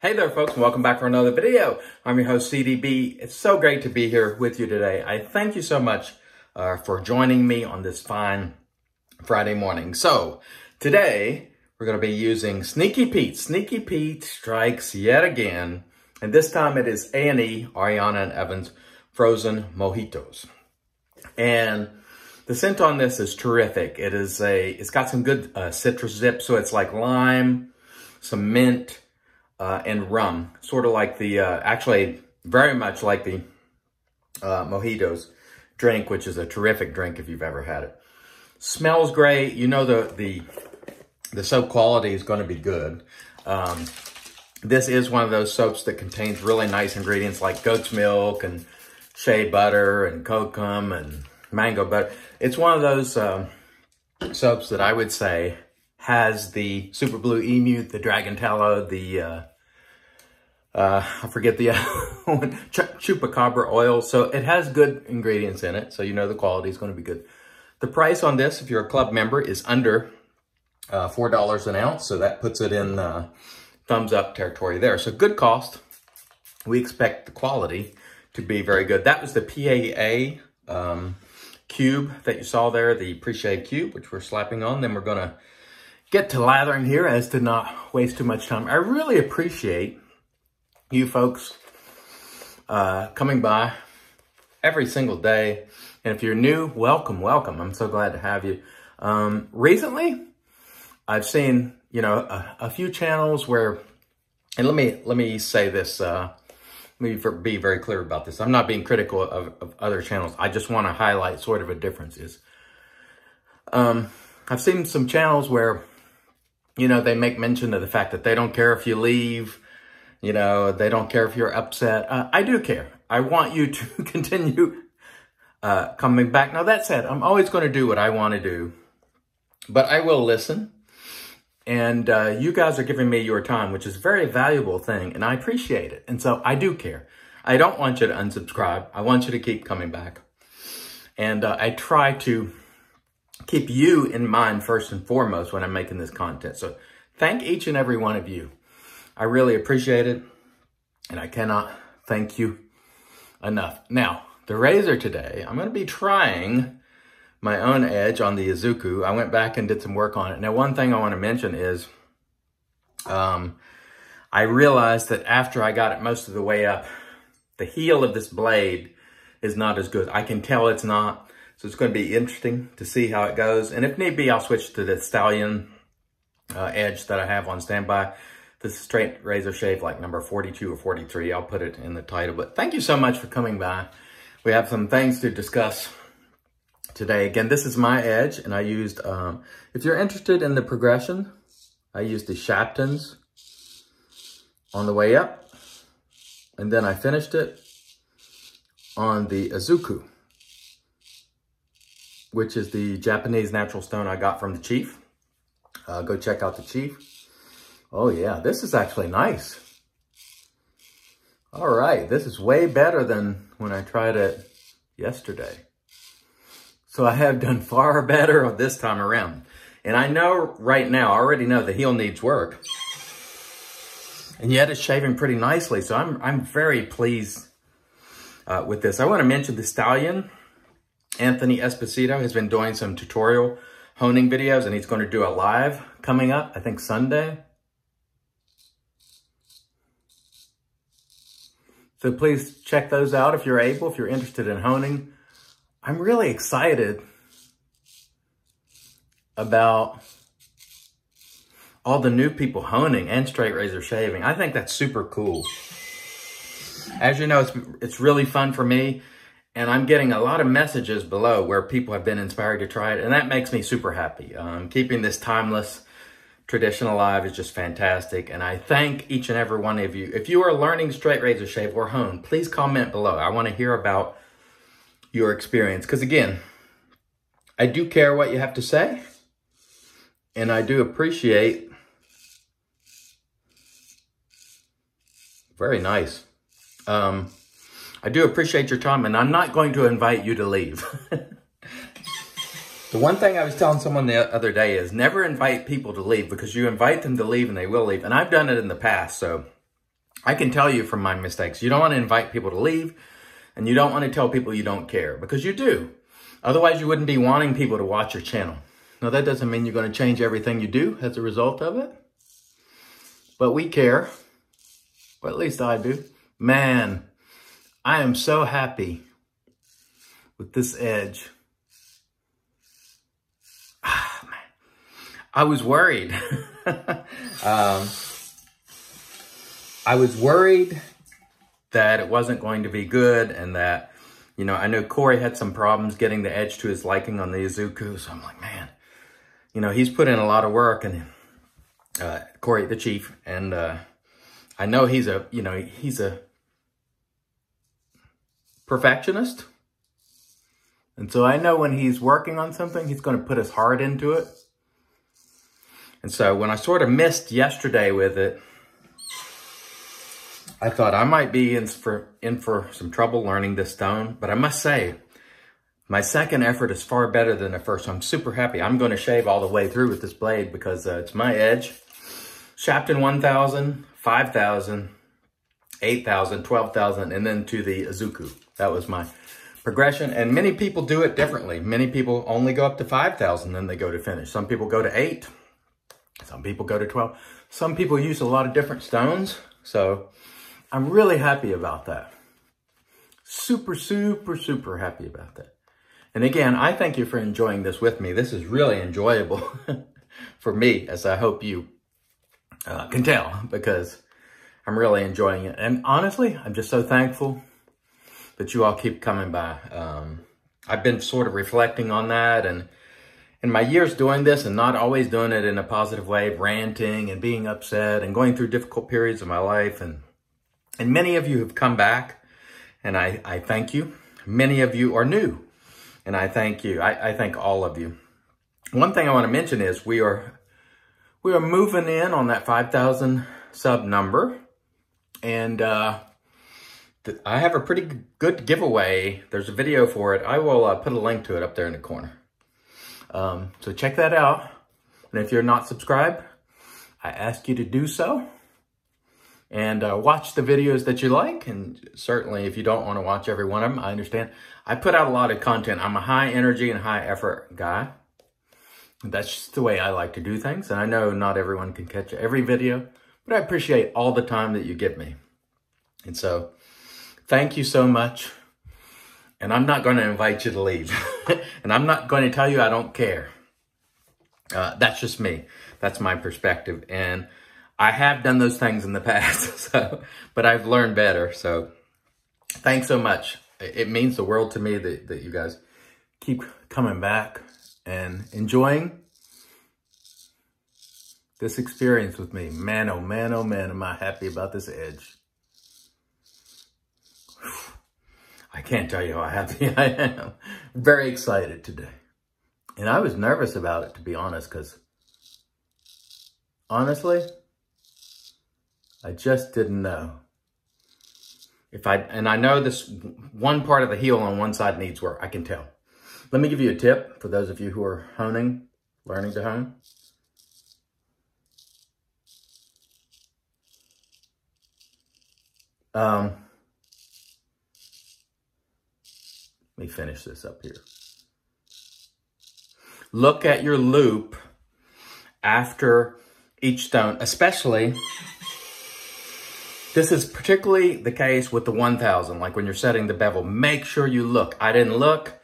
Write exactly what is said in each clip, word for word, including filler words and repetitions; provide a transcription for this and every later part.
Hey there folks, and welcome back for another video. I'm your host C D B. It's so great to be here with you today. I thank you so much uh, for joining me on this fine Friday morning. So today we're going to be using Sneaky Pete. Sneaky Pete strikes yet again, and this time it is A and E, Ariana and Evans, Frozen Mojitos. And the scent on this is terrific. It is a, it's got some good uh, citrus zip, so it's like lime, some mint, Uh, and rum, sort of like the, uh, actually very much like the uh, mojitos drink, which is a terrific drink if you've ever had it. Smells great. You know the the, the soap quality is going to be good. Um, this is one of those soaps that contains really nice ingredients like goat's milk and shea butter and kokum and mango butter. It's one of those um, soaps that I would say has the super blue emu, the dragon tallow, the, uh, uh, I forget the one, chupacabra oil. So it has good ingredients in it. So you know the quality is going to be good. The price on this, if you're a club member, is under uh, four dollars an ounce. So that puts it in uh, thumbs up territory there. So good cost. We expect the quality to be very good. That was the P A A um, cube that you saw there, the pre-shave cube, which we're slapping on. Then we're going to get to lathering here as to not waste too much time. I really appreciate you folks uh, coming by every single day. And if you're new, welcome, welcome. I'm so glad to have you. Um, recently, I've seen, you know, a, a few channels where, and let me, let me say this, uh, let me be very clear about this. I'm not being critical of, of other channels. I just want to highlight sort of a difference is, um, I've seen some channels where, you know, they make mention of the fact that they don't care if you leave, you know, they don't care if you're upset. Uh, I do care. I want you to continue uh, coming back. Now, that said, I'm always going to do what I want to do, but I will listen. And uh, you guys are giving me your time, which is a very valuable thing, and I appreciate it. And so I do care. I don't want you to unsubscribe. I want you to keep coming back. And uh, I try to keep you in mind first and foremost when I'm making this content. So thank each and every one of you. I really appreciate it, and I cannot thank you enough. Now, the razor today, I'm going to be trying my own edge on the Ozuku. I went back and did some work on it. Now, one thing I want to mention is um, I realized that after I got it most of the way up, the heel of this blade is not as good. I can tell it's not. So it's going to be interesting to see how it goes. And if need be, I'll switch to the Stallion uh, edge that I have on standby. This is straight razor shave like number forty-two or forty-three. I'll put it in the title. But thank you so much for coming by. We have some things to discuss today. Again, this is my edge. And I used, um, if you're interested in the progression, I used the Shaptons on the way up. And then I finished it on the Ozuku, which is the Japanese natural stone I got from the Chief. Uh, go check out the Chief. Oh yeah, this is actually nice. All right, this is way better than when I tried it yesterday. So I have done far better this time around. And I know right now, I already know the heel needs work. And yet it's shaving pretty nicely. So I'm, I'm very pleased uh, with this. I want to mention the Stallion. Anthony Esposito has been doing some tutorial honing videos, and he's going to do a live coming up, I think Sunday. So please check those out if you're able, if you're interested in honing. I'm really excited about all the new people honing and straight razor shaving. I think that's super cool. As you know, it's, it's really fun for me. And I'm getting a lot of messages below where people have been inspired to try it. And that makes me super happy. Um, keeping this timeless tradition alive is just fantastic. And I thank each and every one of you. If you are learning straight razor shave or hone, please comment below. I want to hear about your experience. Because again, I do care what you have to say. And I do appreciate. Very nice. Um... I do appreciate your time, and I'm not going to invite you to leave. The one thing I was telling someone the other day is never invite people to leave, because you invite them to leave and they will leave. And I've done it in the past, so I can tell you from my mistakes. You don't want to invite people to leave, and you don't want to tell people you don't care, because you do. Otherwise, you wouldn't be wanting people to watch your channel. Now, that doesn't mean you're going to change everything you do as a result of it. But we care. Well, at least I do. Man, I am so happy with this edge. Ah, man. I was worried. um, I was worried that it wasn't going to be good, and that, you know, I know Corey had some problems getting the edge to his liking on the Ozuku. So I'm like, man, you know, he's put in a lot of work, and uh, Corey, the chief, and uh, I know he's a, you know, he's a perfectionist. And so I know when he's working on something, he's going to put his heart into it. And so when I sort of missed yesterday with it, I thought I might be in for, in for some trouble learning this stone, but I must say, my second effort is far better than the first. I'm super happy. I'm going to shave all the way through with this blade because uh, it's my edge. Shapton one thousand, five thousand, eight thousand, twelve thousand, and then to the Ozuku. That was my progression, and many people do it differently. Many people only go up to five thousand, then they go to finish. Some people go to eight. Some people go to twelve. Some people use a lot of different stones, so I'm really happy about that. Super, super, super happy about that. And again, I thank you for enjoying this with me. This is really enjoyable for me, as I hope you uh, can tell, because I'm really enjoying it. And honestly, I'm just so thankful that you all keep coming by. Um, I've been sort of reflecting on that, and in my years doing this and not always doing it in a positive way, ranting and being upset and going through difficult periods of my life, and And many of you have come back, and I, I thank you. Many of you are new, and I thank you. I, I thank all of you. One thing I want to mention is we are we are moving in on that five thousand sub number, and uh, I have a pretty good giveaway. There's a video for it. I will uh, put a link to it up there in the corner. Um, so check that out. And if you're not subscribed, I ask you to do so. And uh, watch the videos that you like. And certainly, if you don't want to watch every one of them, I understand. I put out a lot of content. I'm a high energy and high effort guy. That's just the way I like to do things. And I know not everyone can catch every video, but I appreciate all the time that you give me. And so, thank you so much. And I'm not going to invite you to leave. And I'm not going to tell you I don't care. Uh, that's just me. That's my perspective. And I have done those things in the past, so, but I've learned better. So thanks so much. It means the world to me that, that you guys keep coming back and enjoying this experience with me. Man, oh man, oh man, am I happy about this edge. I can't tell you how happy I am. Very excited today. And I was nervous about it, to be honest, because honestly, I just didn't know. If I, and I know this one part of the heel on one side needs work, I can tell. Let me give you a tip for those of you who are honing, learning to hone. Um, let me finish this up here. Look at your loop after each stone, especially. This is particularly the case with the one thousand, like when you're setting the bevel. Make sure you look. I didn't look,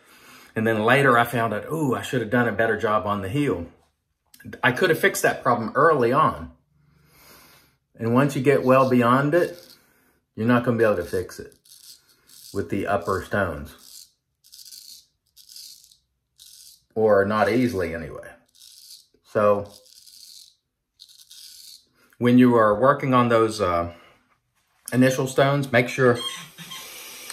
and then later I found out, ooh, I should have done a better job on the heel. I could have fixed that problem early on. And once you get well beyond it, you're not going to be able to fix it with the upper stones. Or not easily, anyway. So, when you are working on those Uh, initial stones, make sure,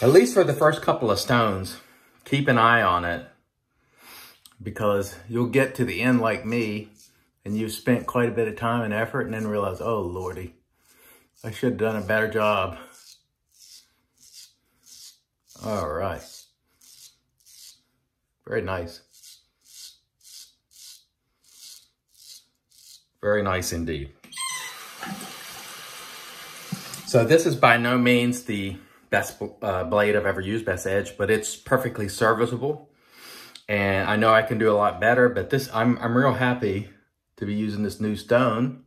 at least for the first couple of stones, keep an eye on it, because you'll get to the end like me, and you've spent quite a bit of time and effort, and then realize, oh lordy, I should have done a better job. All right, very nice, very nice indeed. So this is by no means the best uh, blade I've ever used, best edge, but it's perfectly serviceable. And I know I can do a lot better, but this, I'm, I'm real happy to be using this new stone.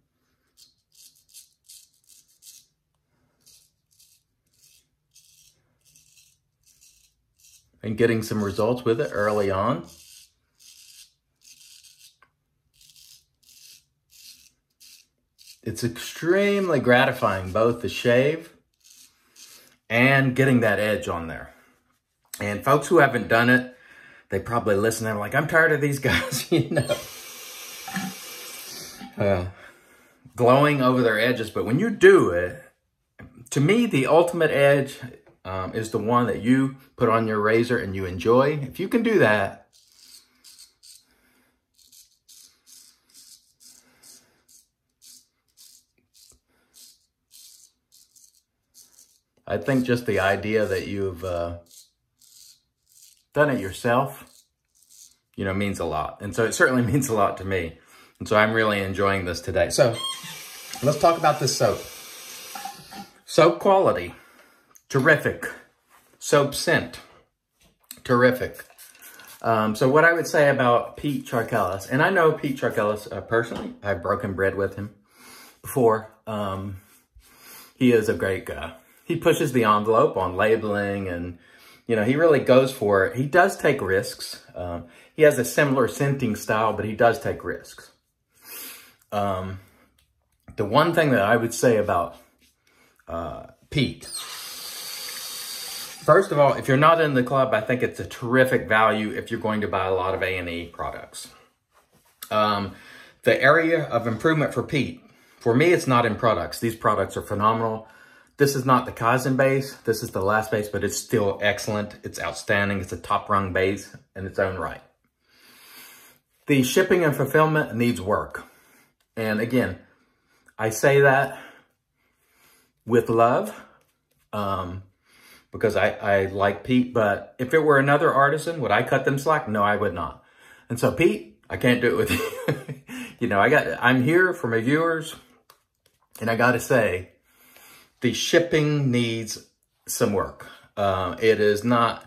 And getting some results with it early on. It's extremely gratifying, both the shave and getting that edge on there. And folks who haven't done it, they probably listen and they're like, I'm tired of these guys, you know, uh, glowing over their edges. But when you do it, to me, the ultimate edge Um, is the one that you put on your razor and you enjoy. If you can do that, I think just the idea that you've uh, done it yourself, you know, means a lot. And so it certainly means a lot to me. And so I'm really enjoying this today. So let's talk about this soap. Soap quality. Terrific. Soap scent. Terrific. Um, so what I would say about Pete Charkalis, and I know Pete Charkalis uh, personally. I've broken bread with him before. Um, he is a great guy. He pushes the envelope on labeling and, you know, he really goes for it. He does take risks. Um, he has a similar scenting style, but he does take risks. Um, the one thing that I would say about uh, Pete... First of all, if you're not in the club, I think it's a terrific value if you're going to buy a lot of A and E products. Um, the area of improvement for Pete, for me, it's not in products. These products are phenomenal. This is not the Kaizen base. This is the last base, but it's still excellent. It's outstanding. It's a top-rung base in its own right. The shipping and fulfillment needs work. And again, I say that with love. Um... Because I, I like Pete, but if it were another artisan, would I cut them slack? No, I would not. And so, Pete, I can't do it with you. you know, I got, I'm here for my viewers, and I got to say, the shipping needs some work. Uh, it is not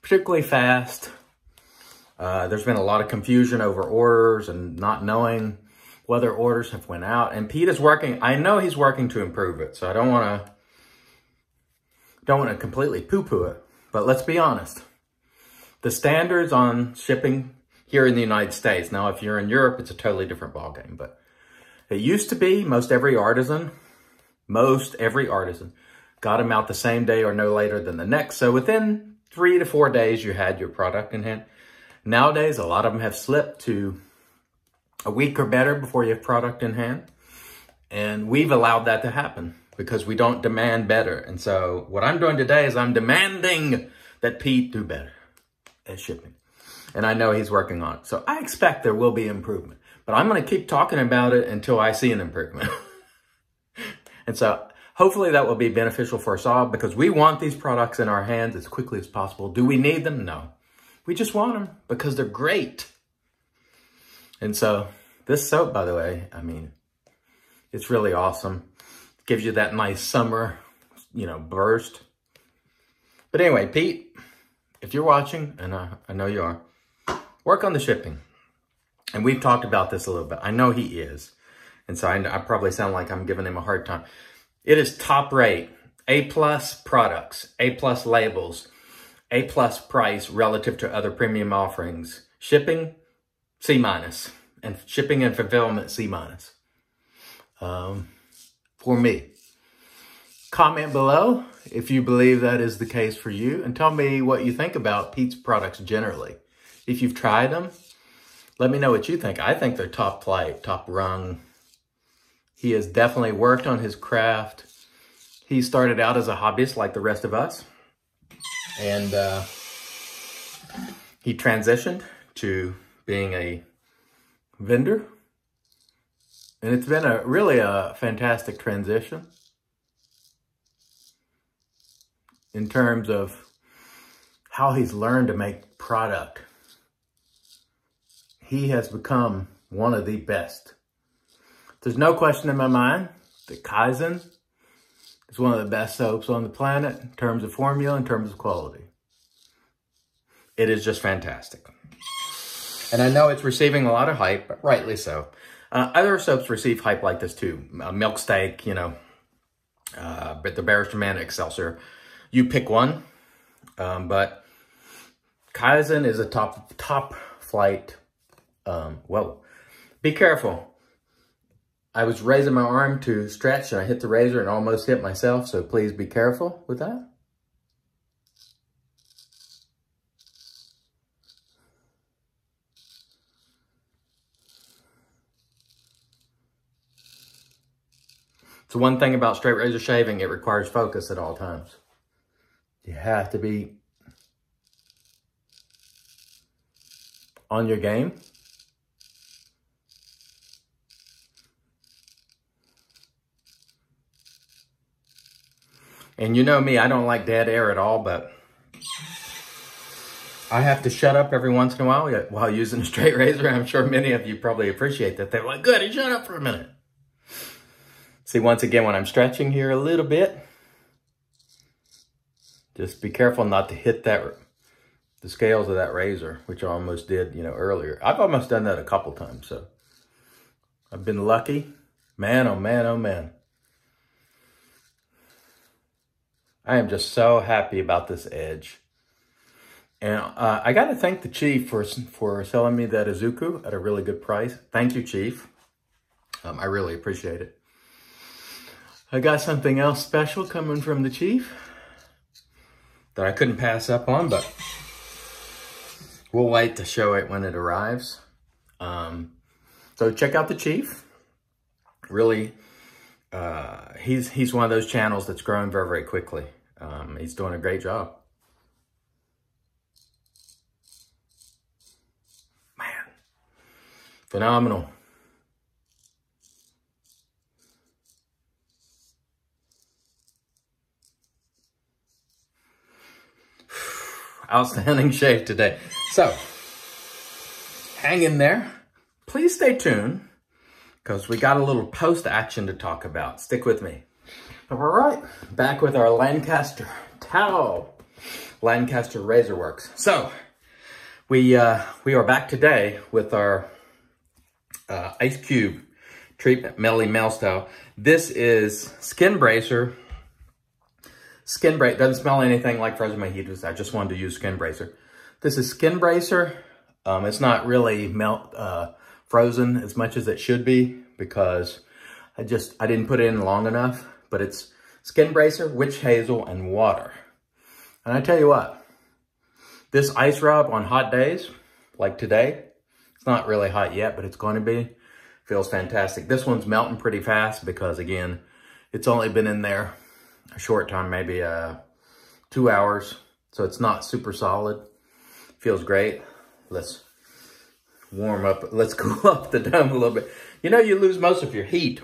particularly fast. Uh, there's been a lot of confusion over orders and not knowing whether orders have went out. And Pete is working. I know he's working to improve it, so I don't want to. Don't want to completely poo-poo it, but let's be honest. The standards on shipping here in the United States, now if you're in Europe, it's a totally different ballgame, but it used to be most every artisan, most every artisan, got them out the same day or no later than the next. So within three to four days, you had your product in hand. Nowadays, a lot of them have slipped to a week or better before you have product in hand, and we've allowed that to happen. Because we don't demand better. And so what I'm doing today is I'm demanding that Pete do better at shipping. And I know he's working on it. So I expect there will be improvement. But I'm going to keep talking about it until I see an improvement. And so hopefully that will be beneficial for us all. Because we want these products in our hands as quickly as possible. Do we need them? No. We just want them because they're great. And so this soap, by the way, I mean, it's really awesome. Gives you that nice summer, you know, burst. But anyway, Pete, if you're watching, and I, I know you are, work on the shipping. And we've talked about this a little bit. I know he is. And so I, I probably sound like I'm giving him a hard time. It is top rate. A-plus products. A-plus labels. A-plus price relative to other premium offerings. Shipping, C-minus. And shipping and fulfillment, C-minus. Um... For me. Comment below if you believe that is the case for you and tell me what you think about Pete's products generally. If you've tried them, let me know what you think. I think they're top flight, top rung. He has definitely worked on his craft. He started out as a hobbyist like the rest of us. And uh, he transitioned to being a vendor. And it's been a really a fantastic transition in terms of how he's learned to make product. He has become one of the best. There's no question in my mind that Kaizen It's one of the best soaps on the planet in terms of formula, in terms of quality. It is just fantastic. And I know it's receiving a lot of hype, but rightly so. Uh, other soaps receive hype like this too. Uh, Milksteak, you know, uh, but the Barrister Man Excelsior. You pick one, um, but Kaizen is a top, top flight. Um, whoa, be careful. I was raising my arm to stretch and I hit the razor and almost hit myself, so please be careful with that. So one thing about straight razor shaving, it requires focus at all times. You have to be on your game. And you know me, I don't like dead air at all, but I have to shut up every once in a while while using a straight razor. I'm sure many of you probably appreciate that. They're like, good, and shut up for a minute. See, once again, when I'm stretching here a little bit, just be careful not to hit that the scales of that razor, which I almost did, you know, earlier. I've almost done that a couple times, so I've been lucky. Man, oh man, oh man. I am just so happy about this edge. And uh, I got to thank the Chief for, for selling me that Ozuku at a really good price. Thank you, Chief. Um, I really appreciate it. I got something else special coming from the Chief that I couldn't pass up on, but we'll wait to show it when it arrives. Um, so check out the Chief. Really, uh, he's, he's one of those channels that's growing very, very quickly. Um, he's doing a great job. Man, phenomenal. Outstanding shave today. So, hang in there. Please stay tuned because we got a little post action to talk about. Stick with me. All right, back with our Lancaster towel, Lancaster Razorworks. So, we uh, we are back today with our uh, Ice Cube treatment, Melly Mel style. This is Skin Bracer. Skin Bracer, doesn't smell anything like frozen mojitos. I just wanted to use Skin Bracer. This is Skin Bracer. Um, it's not really melt uh, frozen as much as it should be because I just, I didn't put it in long enough, but it's Skin Bracer, witch hazel, and water. And I tell you what, this ice rub on hot days, like today, it's not really hot yet, but it's going to be, feels fantastic. This one's melting pretty fast because again, it's only been in there a short time, maybe uh, two hours. So it's not super solid. Feels great. Let's warm up. Let's cool up the dome a little bit. You know, you lose most of your heat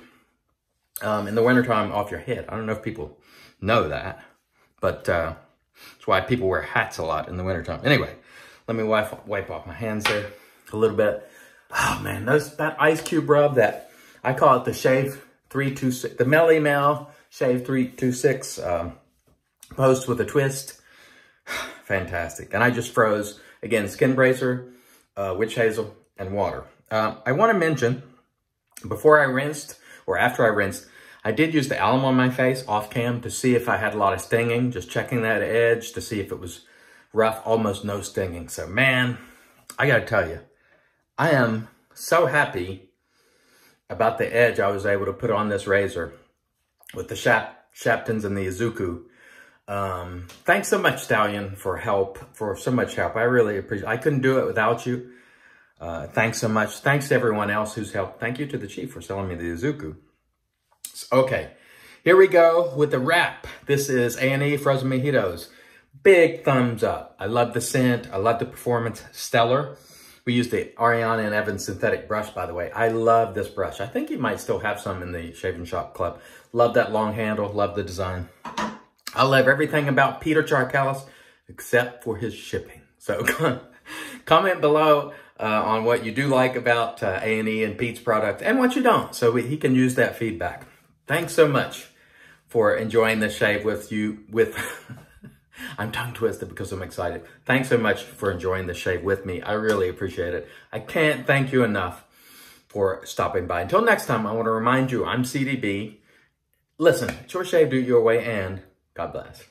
um, in the wintertime off your head. I don't know if people know that, but uh, that's why people wear hats a lot in the wintertime. Anyway, let me wipe, wipe off my hands there a little bit. Oh man, those, that ice cube rub, that I call it the Shave three two six, the Melly Mel Shave three two six um, post with a twist. Fantastic. And I just froze, again, Skin Bracer, uh, witch hazel, and water. Uh, I want to mention, before I rinsed, or after I rinsed, I did use the alum on my face off cam to see if I had a lot of stinging, just checking that edge to see if it was rough, almost no stinging. So man, I got to tell you, I am so happy about the edge I was able to put on this razor with the Shap Shaptons and the Ozuku. Um, thanks so much, Stallion, for help, for so much help. I really appreciate it. I couldn't do it without you. Uh, thanks so much. Thanks to everyone else who's helped. Thank you to the Chief for selling me the Ozuku. Okay, here we go with the wrap. This is A and E Frozen Mojitos. Big thumbs up. I love the scent. I love the performance. Stellar. We used the Ariana and Evans synthetic brush, by the way. I love this brush. I think you might still have some in the Shave and Shop Club. Love that long handle. Love the design. I love everything about Peter Charkalis except for his shipping. So comment below uh, on what you do like about uh, A and E and Pete's product and what you don't so we, he can use that feedback. Thanks so much for enjoying the shave with you, with, I'm tongue twisted because I'm excited. Thanks so much for enjoying the shave with me. I really appreciate it. I can't thank you enough for stopping by. Until next time, I want to remind you, I'm C D B. Listen, it's your shave, do it your way, and God bless.